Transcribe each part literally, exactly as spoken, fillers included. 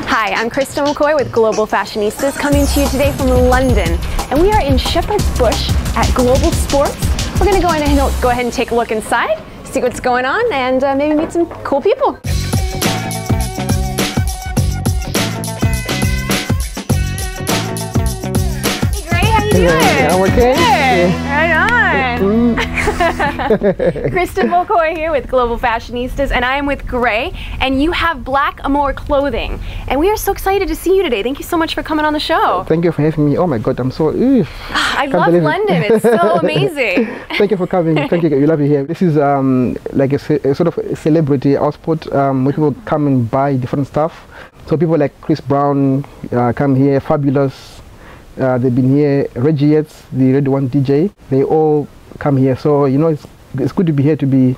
Hi, I'm Kristin McCoy with Global Fashionistas, coming to you today from London. And we are in Shepherd's Bush at Global Sports. We're going to go in and go ahead and take a look inside, see what's going on, and uh, maybe meet some cool people. Yeah, we're good. Right on. Kristin McCoy here with Global Fashionistas, and I am with Gray, and you have Black Armour clothing. And we are so excited to see you today. Thank you so much for coming on the show. Thank you for having me. Oh my God, I'm so... Oof, I love London. It. It's so amazing. Thank you for coming. Thank you. We love you here. This is um, like a, a sort of a celebrity output um, where people come and buy different stuff. So people like Chris Brown uh, come here, Fabulous. Uh, they've been here, Reggie Yates, the Red One D J, they all come here. So, you know, it's, it's good to be here, to be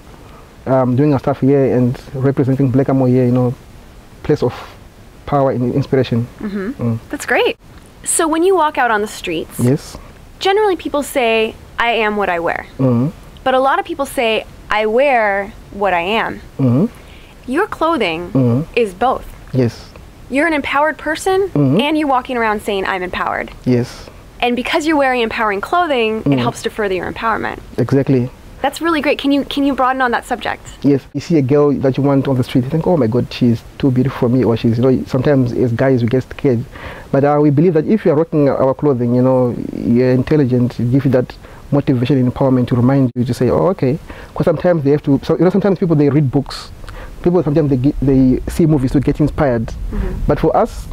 um, doing our stuff here and representing Black Armour here, you know, place of power and inspiration. Mm-hmm. mm. That's great. So when you walk out on the streets, yes, generally people say, I am what I wear. Mm-hmm. But a lot of people say, I wear what I am. Mm-hmm. Your clothing mm-hmm. is both. Yes. You're an empowered person, mm-hmm. and you're walking around saying, I'm empowered. Yes. And because you're wearing empowering clothing, mm. it helps to further your empowerment. Exactly. That's really great. Can you can you broaden on that subject? Yes. You see a girl that you want on the street, you think, oh my God, she's too beautiful for me, or she's, you know, sometimes as guys we get scared. But uh, we believe that if you're rocking our clothing, you know, you're intelligent, you give you that motivation and empowerment to remind you to say, oh, okay. Because sometimes they have to, so, you know, sometimes people, they read books. People sometimes they, get, they see movies to get inspired, mm-hmm. but for us,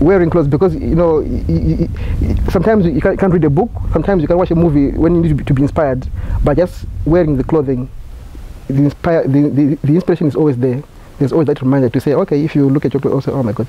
wearing clothes, because you know, y y y sometimes you can't, can't read a book, sometimes you can watch a movie when you need to be, to be inspired, but just wearing the clothing, the, inspire, the, the, the inspiration is always there. There's always that reminder to say, okay, if you look at your clothes, also, oh my God,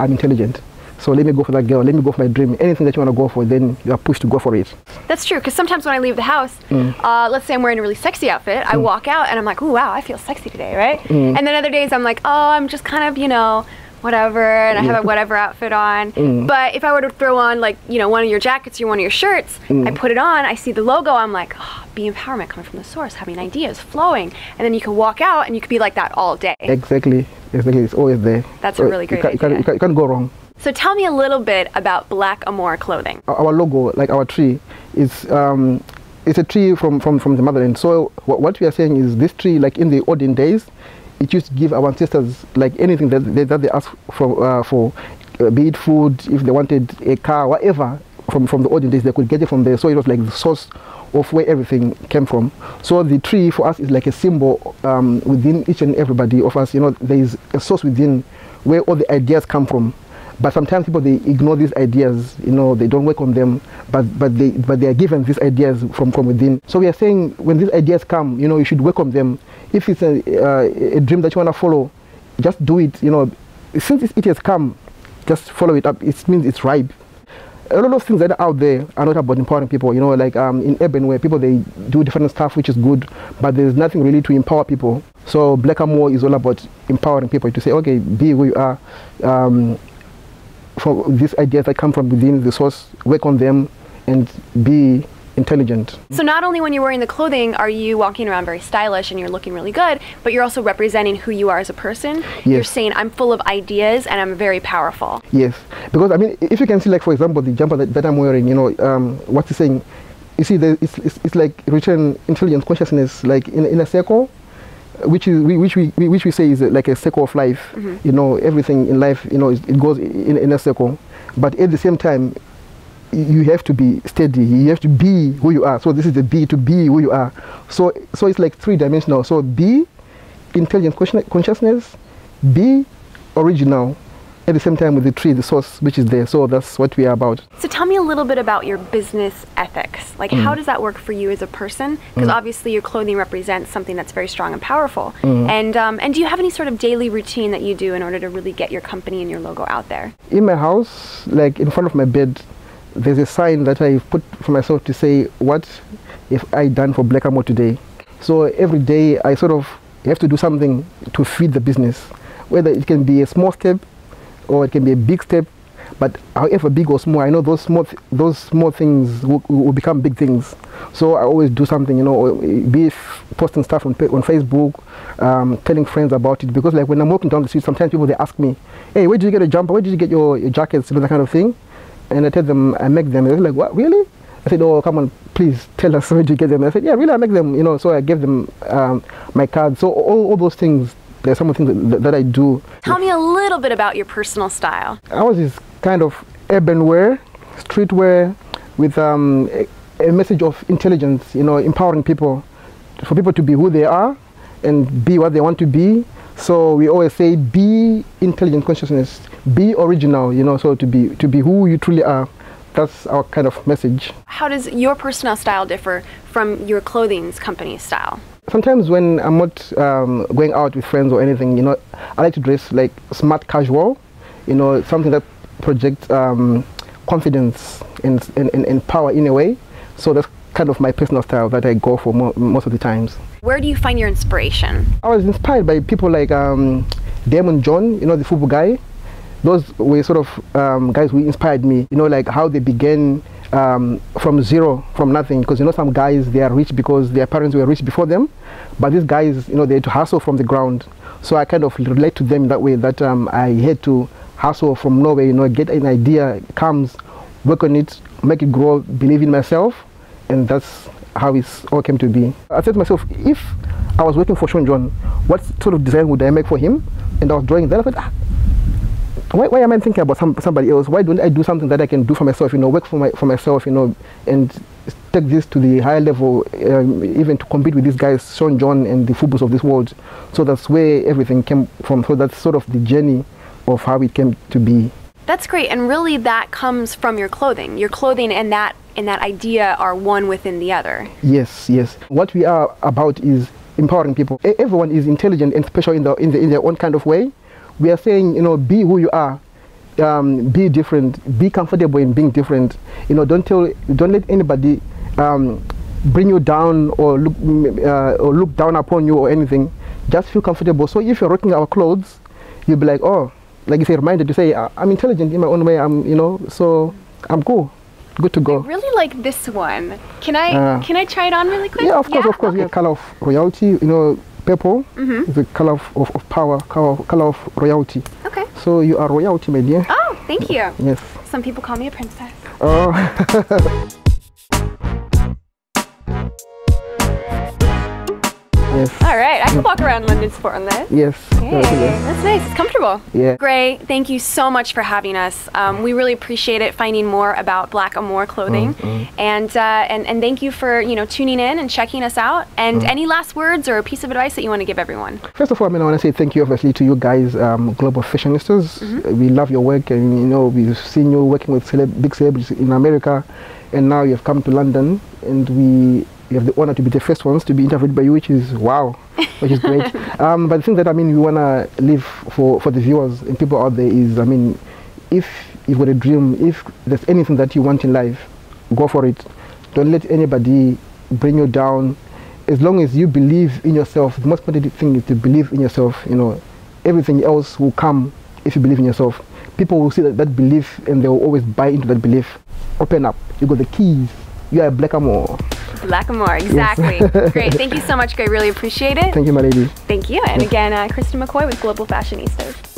I'm intelligent. So let me go for that girl, let me go for my dream. Anything that you want to go for, then you are pushed to go for it. That's true, because sometimes when I leave the house, mm. uh, let's say I'm wearing a really sexy outfit, I mm. walk out and I'm like, oh wow, I feel sexy today, right? Mm. And then other days I'm like, oh, I'm just kind of, you know, whatever, and I yeah. have a whatever outfit on. Mm. But if I were to throw on, like, you know, one of your jackets or one of your shirts, mm. I put it on, I see the logo, I'm like, oh, be empowerment coming from the source, having ideas, flowing. And then you can walk out and you could be like that all day. Exactly, exactly, it's always there. That's so a really great you can't, idea. You can't, you can't, you can't go wrong. So tell me a little bit about Black Armour clothing. Our logo, like our tree, is um, it's a tree from, from, from the motherland. So what we are saying is this tree, like in the olden days, it used to give our ancestors like anything that they, that they asked for, uh, for uh, be it food, if they wanted a car, whatever, from, from the olden days, they could get it from there. So it was like the source of where everything came from. So the tree for us is like a symbol um, within each and everybody of us. You know, there is a source within where all the ideas come from. But sometimes people, they ignore these ideas, you know, they don't work on them, but, but, they, but they are given these ideas from, from within. So we are saying when these ideas come, you know, you should work on them. If it's a, uh, a dream that you want to follow, just do it, you know. Since it has come, just follow it up. It means it's ripe. A lot of things that are out there are not about empowering people, you know, like um, in urban where people, they do different stuff, which is good, but there's nothing really to empower people. So Black Armour is all about empowering people to say, okay, be who you are. Um, For these ideas that come from within the source, work on them and be intelligent. So not only when you're wearing the clothing are you walking around very stylish and you're looking really good, but you're also representing who you are as a person. Yes. You're saying, I'm full of ideas and I'm very powerful. Yes, because I mean, if you can see, like, for example, the jumper that, that I'm wearing, you know, um, what's it saying? You see, the, it's, it's, it's like return intelligent consciousness, like in, in a circle. Which is which we which we say is like a circle of life, mm-hmm. you know. Everything in life, you know, it goes in, in a circle, but at the same time, you have to be steady. You have to be who you are. So this is the be to be who you are. So so it's like three dimensional. So be intelligent consciousness, be original. At the same time with the tree, the source which is there. So that's what we are about. So tell me a little bit about your business ethics. Like, mm. how does that work for you as a person? Because mm. obviously your clothing represents something that's very strong and powerful. Mm. And um, and do you have any sort of daily routine that you do in order to really get your company and your logo out there? In my house, like in front of my bed, there's a sign that I put for myself to say, what have I done for Black Armour today? So every day I sort of have to do something to feed the business, whether it can be a small step, or it can be a big step, But however big or small, I know those small th those small things will, will become big things. So I always do something, you know, be it posting stuff on, on Facebook, um, telling friends about it. Because like when I'm walking down the street, sometimes people, they ask me, hey, where did you get a jumper? Where did you get your, your jackets? You know, that kind of thing. And I tell them, I make them. They're like, what, really? I said, oh, come on, please tell us where did you get them. I said, yeah, really, I make them, you know. So I gave them um, my card. So all, all those things. There's some of the things that, that I do. Tell me a little bit about your personal style. Ours is kind of urban wear, street wear, with um, a, a message of intelligence, you know, empowering people, for people to be who they are and be what they want to be. So we always say, be intelligent consciousness, be original, you know, so to be, to be who you truly are. That's our kind of message. How does your personal style differ from your clothing's company's style? Sometimes when I'm not um, going out with friends or anything, you know, I like to dress like smart casual, you know, something that projects um, confidence and, and, and power in a way. So that's kind of my personal style that I go for mo most of the times. Where do you find your inspiration? I was inspired by people like um, Daymond John, you know, the Fubu guy. Those were sort of um, guys who inspired me, you know, like how they began Um, from zero, from nothing, because you know some guys, they are rich because their parents were rich before them, but these guys, you know, they had to hustle from the ground. So I kind of relate to them that way, that um, I had to hustle from nowhere, you know, get an idea, comes, work on it, make it grow, believe in myself, and that's how it all came to be. I said to myself, if I was working for Sean John, what sort of design would I make for him? And I was drawing that, I thought, ah, Why, why am I thinking about some, somebody else? Why don't I do something that I can do for myself, you know, work for, my, for myself, you know, and take this to the higher level, um, even to compete with these guys, Sean John and the Fubus of this world. So that's where everything came from. So that's sort of the journey of how it came to be. That's great. And really that comes from your clothing. Your clothing and that, and that idea are one within the other. Yes, yes. What we are about is empowering people. Everyone is intelligent and special in, the, in, the, in their own kind of way. We are saying, you know, be who you are, um, be different, be comfortable in being different. You know, don't tell, don't let anybody um, bring you down or look uh, or look down upon you or anything. Just feel comfortable. So if you're rocking our clothes, you'll be like, oh, like you say, reminded to say, I'm intelligent in my own way. I'm, you know, so I'm cool, good to go. I really like this one. Can I uh, can I try it on really quick? Yeah, of course, yeah? of course. Okay. Yeah, color of royalty. You know. Purple mm-hmm. is the color of, of, of power, color of, color of royalty. Okay. So you are royalty, my dear. Oh, thank you. Yes. Some people call me a princess. Oh. Yes. All right, I can walk around London Sport on this. Yes. Hey, that's nice. It's comfortable. Yeah. Gray, thank you so much for having us. Um, we really appreciate it, finding more about Black Armour clothing, mm-hmm. and, uh, and and thank you for you know tuning in and checking us out. And mm-hmm. any last words or a piece of advice that you want to give everyone? First of all, I mean, I want to say thank you, obviously, to you guys, um, Global Fashionistas. Mm-hmm. We love your work, and you know we've seen you working with cele big celebrities in America, and now you've come to London, and we. We have the honor to be the first ones to be interviewed by you, which is wow, which is great. Um, but the thing that I mean we want to leave for, for the viewers and people out there is, I mean, if you've got a dream, if there's anything that you want in life, go for it. Don't let anybody bring you down. As long as you believe in yourself, the most important thing is to believe in yourself. You know, everything else will come if you believe in yourself. People will see that, that belief and they will always buy into that belief. Open up. You got the keys. You are a Black Armour. Black Armour, exactly. Yes. Great, thank you so much, Gray. Really appreciate it. Thank you, my lady. Thank you, and yes. again, uh, Kristin McCoy with Global Fashionistas.